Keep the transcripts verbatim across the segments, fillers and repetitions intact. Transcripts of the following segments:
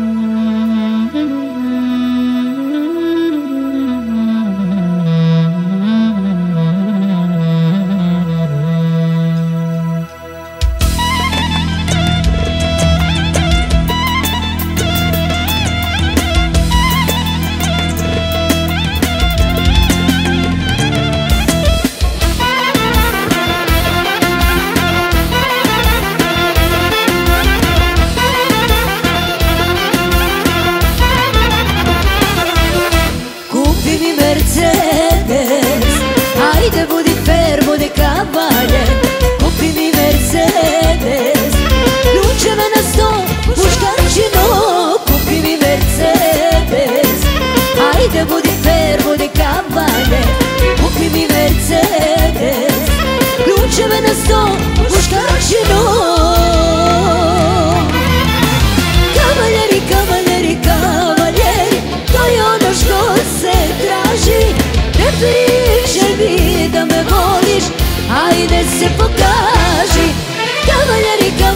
Pokaži, ne priče mi da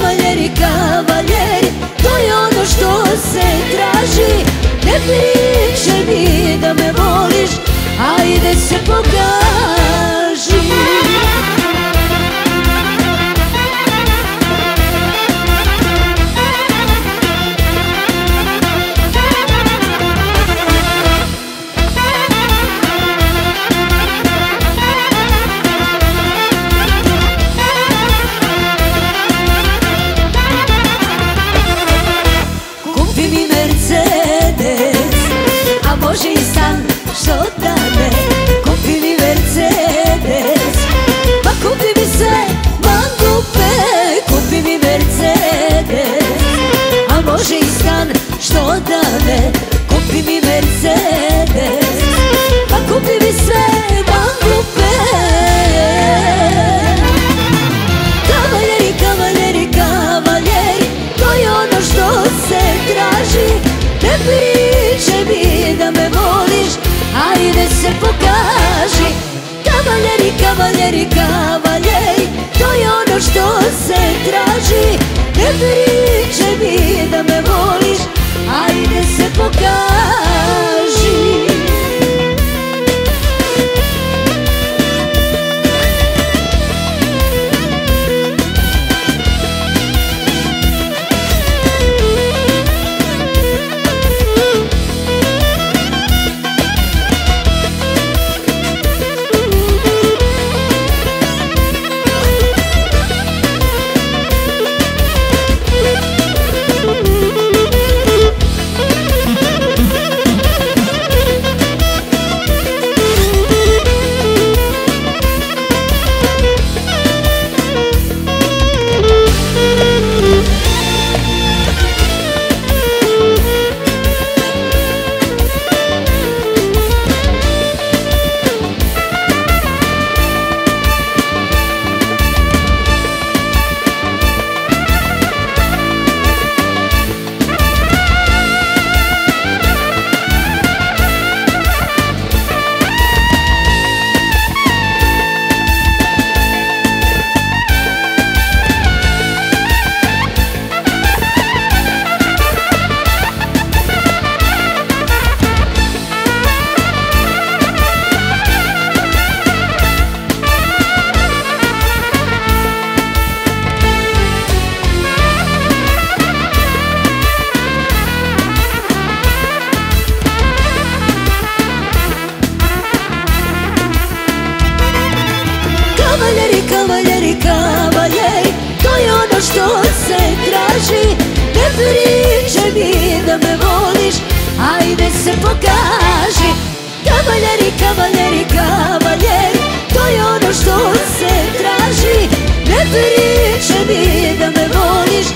me voliš,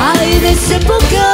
ajde se pokaži.